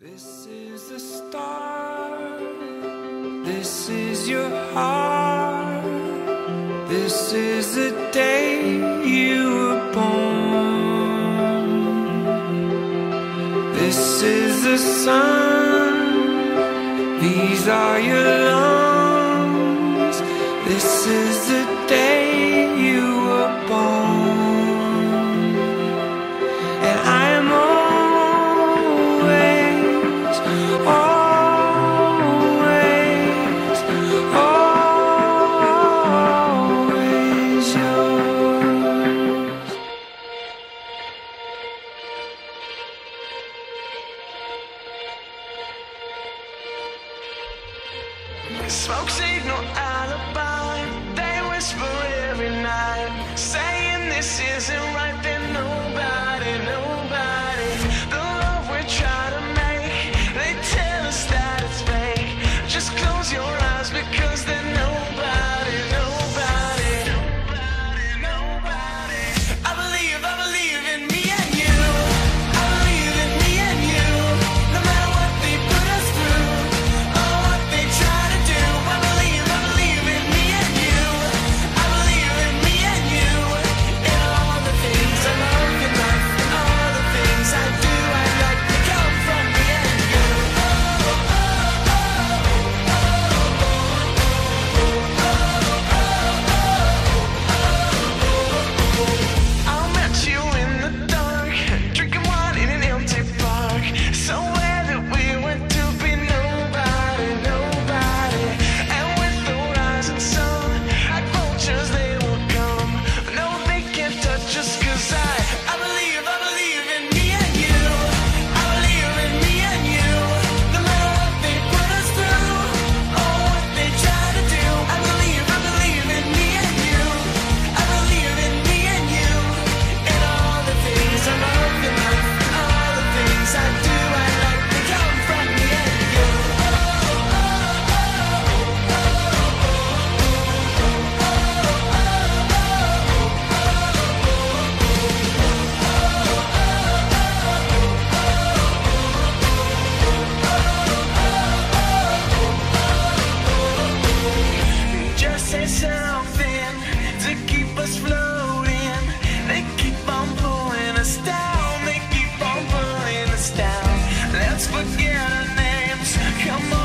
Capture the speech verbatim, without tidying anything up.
This is the start, this is your heart, this is the day you were born. This is the sun, these are your lungs, this is the day you were born. Smoke signal alibi, they whisper every night, saying this isn't right, then nobody, nobody. The love we try to make, they tell us that it's fake. Just close your eyes because then nobody, nobody, nobody, nobody. I believe, I believe in me and you. I believe in me and you. No matter what they put us through, or what they try. Down, they keep on pulling us down. Let's forget our names, come on.